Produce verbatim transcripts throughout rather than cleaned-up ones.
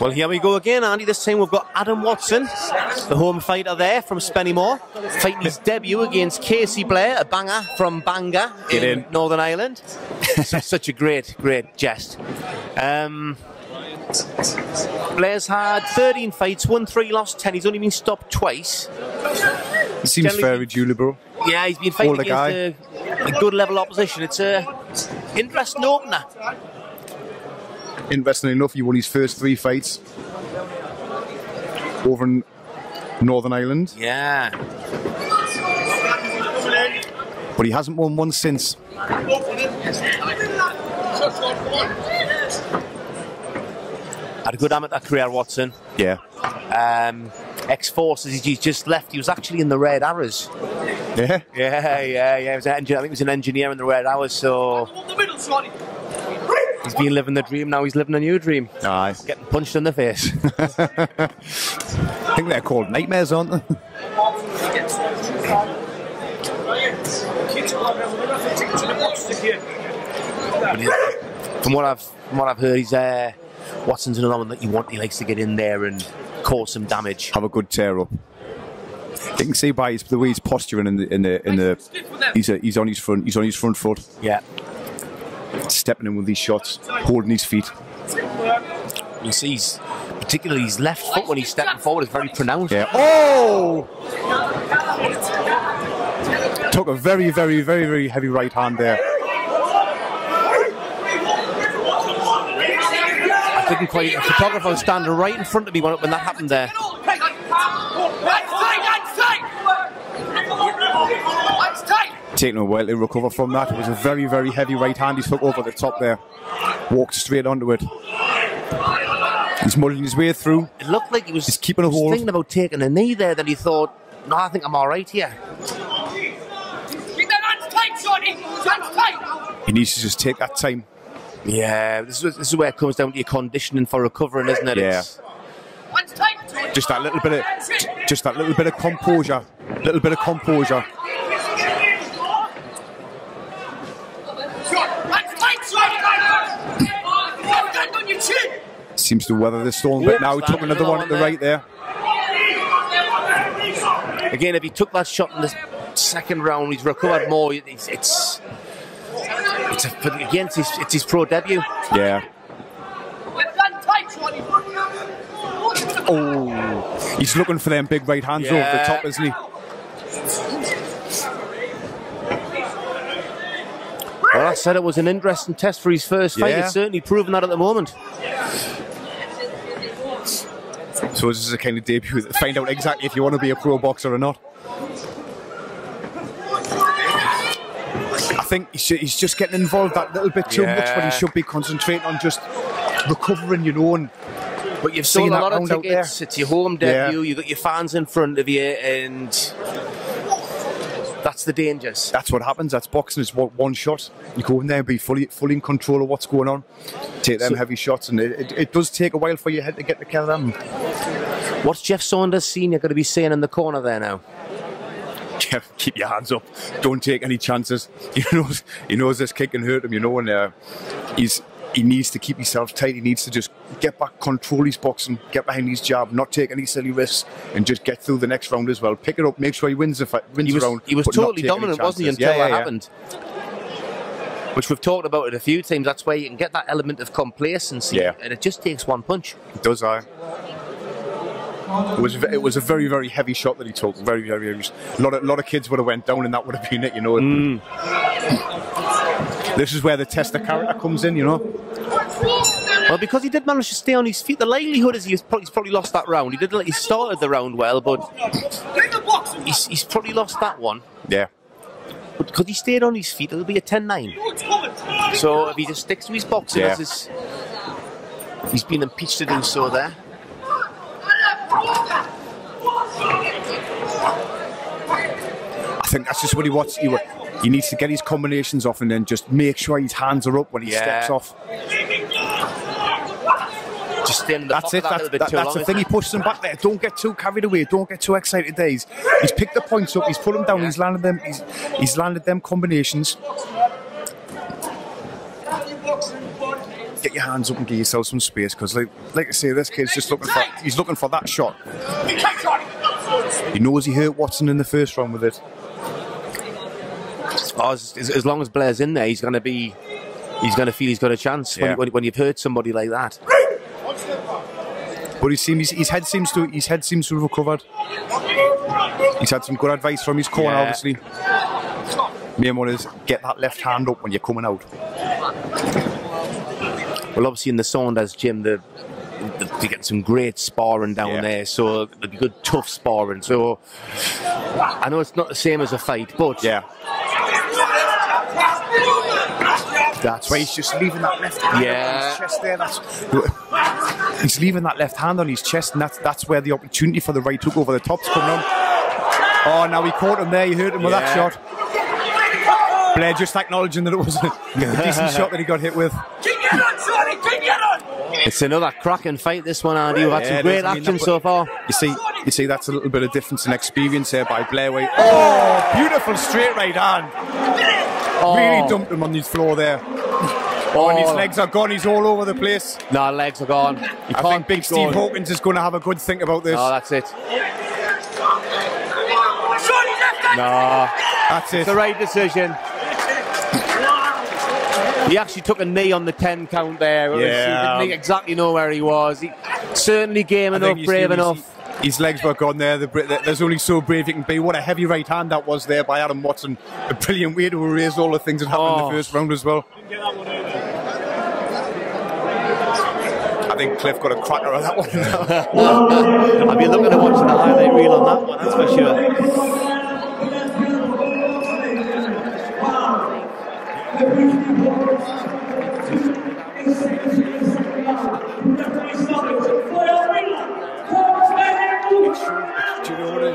Well, here we go again, Andy. This time we've got Adam Watson, the home fighter there from Spennymoor, fighting his debut against Caisey Blair, a banger from Bangor in, in Northern Ireland. Such a great, great jest. Um, Blair's had thirteen fights, won three, lost ten. He's only been stopped twice. It seems Generally, fairly due liberal. Yeah, he's been fighting against a, a good level opposition. It's an interesting opener. Interesting enough, he won his first three fights over in Northern Ireland. Yeah. But he hasn't won one since. Had a good amateur career, Watson. Yeah. Um, Ex-forces, he's just left. He was actually in the Red Arrows. Yeah? Yeah, yeah, yeah. He was an engineer. I think he was an engineer in the Red Arrows, so... He's been living the dream, now he's living a new dream. Aye. Getting punched in the face. I think they're called nightmares, aren't they? From what I've from what I've heard, he's uh, Watson's another one that you want. He likes to get in there and cause some damage. Have a good tear up. You can see by his, the way he's posturing in the in the in the. He's a, he's on his front. He's on his front foot. Yeah. Stepping in with these shots, holding his feet. You see, he's, particularly his left foot when he's stepping forward is very pronounced. Yeah. Oh! Took a very, very, very, very heavy right hand there. I didn't quite. A photographer was standing right in front of me when when that happened there. Taking a while to recover from that. It was a very, very heavy right hand. He's hooked over the top there. Walked straight onto it. He's muddling his way through. It looked like he was, He's keeping a hold. thinking about taking a knee there. Then he thought, no, I think I'm all right here. He needs to just take that time. Yeah, this is, this is where it comes down to your conditioning for recovering, isn't it? Yeah. It's just that little bit of, just that little bit of composure. Little bit of composure. Seems to weather the storm, but now he took another one at the right there. Again, if he took that shot in the second round, he's recovered more. It's, it's, it's a, but again, it's his, it's his pro debut. Yeah. Oh, he's looking for them big right hands yeah. over the top, isn't he? Well, I said it was an interesting test for his first yeah. fight. It's certainly proven that at the moment. So this is the kind of debut that find out exactly if you want to be a pro boxer or not. I think he's just getting involved that little bit too yeah. much when he should be concentrating on just recovering, you know. And but you've sold a lot of tickets. It's your home debut. Yeah. You've got your fans in front of you, and that's the dangers. That's what happens. That's boxing. It's one shot. You go in there and be fully, fully in control of what's going on. Take them so, heavy shots, and it, it, it does take a while for your head to get the kill them. What's Jeff Saunders Senior going to be saying in the corner there now? Jeff, keep your hands up. Don't take any chances. He knows, he knows this kick can hurt him, you know, and uh, he's he needs to keep himself tight. He needs to just get back, control his boxing, get behind his jab, not take any silly risks, and just get through the next round as well. Pick it up, make sure he wins the fight. Wins he was, the round, he was totally dominant, wasn't he, until yeah, yeah, that yeah. happened. Which we've talked about it a few times. That's where you can get that element of complacency, yeah. and it just takes one punch. It does, I. It was it was a very very heavy shot that he took. Very very heavy. A lot of, a lot of kids would have went down, and that would have been it. You know. Mm. This is where the test of character comes in. You know. Well, because he did manage to stay on his feet, the likelihood is he's probably, he's probably lost that round. He did. He started the round well, but he's, he's probably lost that one. Yeah. But because he stayed on his feet, it'll be a ten nine. So if he just sticks to his boxing, yeah. as his, he's been impeached to do so there. I think that's just what he wants. He, he needs to get his combinations off and then just make sure his hands are up when he yeah. steps off. Just stay in the that's it. That that's, bit that, too that's long, the thing. He pushes them back there. Don't get too carried away. Don't get too excited. There, he's, he's picked the points up. He's put them down. Yeah. He's landed them. He's, he's landed them combinations. Get your hands up and give yourself some space, because, like, like I say, this kid's just looking for, he's looking for that shot. He knows he hurt Watson in the first round with it. Oh, as, as long as Blair's in there, he's going to be, he's going to feel he's got a chance yeah. when, when, when you've hurt somebody like that. But he seems, his head seems to, his head seems to have recovered. He's had some good advice from his corner, yeah. obviously. Main one is get that left hand up when you're coming out. Well, obviously in the Saunders gym, they're, they're getting some great sparring down yeah. there, so it'll be good tough sparring. So I know it's not the same as a fight, but yeah, that's where he's just leaving that left hand yeah. on his chest there. That's, he's leaving that left hand on his chest, and that's that's where the opportunity for the right hook over the top's coming on. Oh, now he caught him there. He hurt him yeah. with that shot. Blair just acknowledging that it was a, a decent shot that he got hit with. It's another cracking fight, this one, Andy. We've had yeah, some great action I mean, so far. You see, you see, that's a little bit of difference in experience here by Blair. Way. Oh, beautiful straight right hand. Oh. Really dumped him on his floor there. Oh, oh, and his legs are gone. He's all over the place. No, legs are gone. You I can't think Big Steve going. Hawkins is going to have a good think about this. Oh, that's it. No, that's it. It's the right decision. He actually took a knee on the ten count there. It yeah. was, he didn't exactly know where he was. He certainly game enough, brave see, enough. His legs were gone there. The, there's only so brave you can be. What a heavy right hand that was there by Adam Watson. A brilliant way to erase all the things that happened oh. in the first round as well. I think Cliff got a cracker on that one. I've been looking to watch the highlight reel on that one, that's for sure.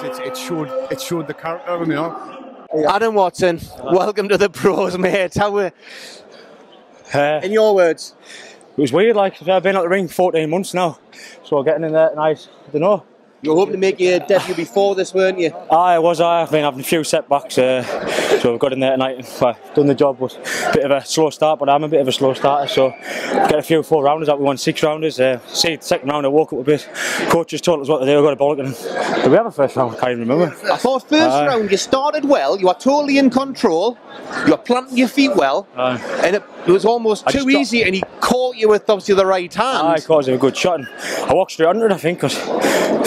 It showed, it showed the character, you know. Adam Watson, welcome to the pros, mate. How were uh, in your words? It was weird, like, I've been at the ring fourteen months now, so getting in there tonight, I don't know. You were hoping to make your debut before this, weren't you? Aye, I was, aye. I've been having a few setbacks, uh, so I've got in there tonight and well, done the job. Was a bit of a slow start, but I'm a bit of a slow starter, so get a few four-rounders out, we won six-rounders. Uh, see, the second round I woke up a bit, coaches told us what to do, I got a bollocking. Did we have a first round? I can't even remember. I thought first aye. round you started well, you are totally in control, you are planting your feet well, aye. and it, it was almost I too easy, and he caught you with, obviously, the right hand. Aye, caught him a good shot, and I walked straight under it, I think, because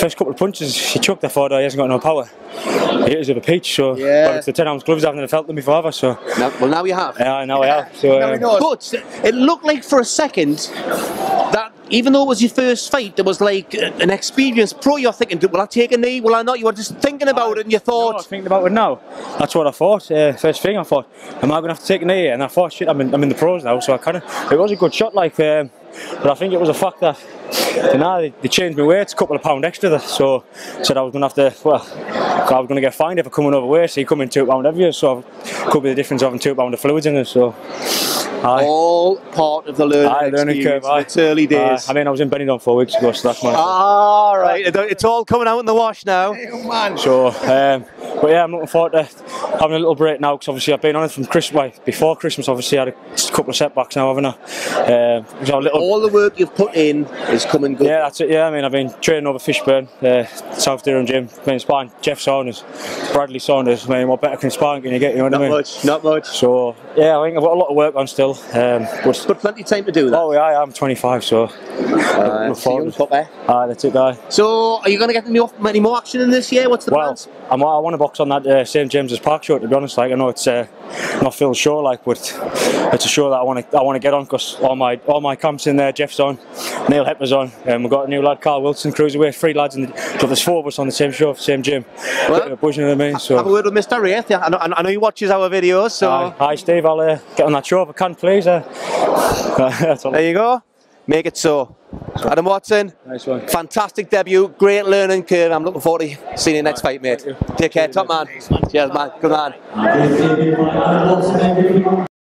first couple of punches, he chucked the four, he hasn't got no power. He hit us with a peach, so yeah. but it's the ten ounce gloves, I haven't felt them before ever, so. Now, well, now you have. Yeah, now yeah. I have. So, now um, know. But it looked like for a second that even though it was your first fight, there was like an experienced pro. You're thinking, will I take a knee? Will I not? You were just thinking about I, it, and you thought. No, I was thinking about it now. That's what I thought. Uh, first thing I thought, am I going to have to take a knee? And I thought, shit, I'm in, I'm in the pros now, so I kind of. It was a good shot, like. Um, But I think it was a fact that you know, they, they changed my weight, a couple of pounds extra, so said I was going to have to, well, I was going to get fined if I come another way, so you come in two pounds heavier, so it could be the difference of having two pounds of fluids in it, so. Aye. All part of the learning aye, experience learning curve, it's early days. Aye. I mean, I was in Benidorm four weeks ago, so that's my... All right, it's all coming out in the wash now. Hey, oh man. So, um, but yeah, I'm looking forward to having a little break now because obviously I've been on it from Christmas, before Christmas obviously I had a couple of setbacks now, haven't I? Uh, a little... All the work you've put in is coming good. Yeah, that's it, yeah. I mean, I've been training over Fishburne, uh, South Durham gym, been sparring Jeff Saunders, Bradley Saunders. I mean, what better can sparring can you get, you know what I mean? Not much, not much. So, yeah, I think I've got a lot of work on still. Um, but, but plenty of time to do that. Oh, yeah, I am twenty-five, so... Uh, young pup, eh? Aye, that's it, aye. So, are you going to get any more action in this year? What's the well, plans? I'm, I want to box on that uh, St James's Park show, to be honest. Like, I know it's uh, not Phil's show, like, but it's a show that I want to I want to get on because all my all my camps in there. Jeff's on, Neil Hepper's on, and we've got a new lad, Carl Wilson, cruiserweight. Three lads, in the, so there's four of us on the same show, same gym. Well, boys, you know what I mean? So have a word with Mister Wraith. I know, I know he watches our videos. So hi, hi Steve. I'll uh, get on that show if I can, please. Uh, that's all. There you go. Make it so. Adam Watson, nice one. Fantastic debut, great learning curve. I'm looking forward to seeing you next fight, mate. Take care, top man. Cheers, man. Good man.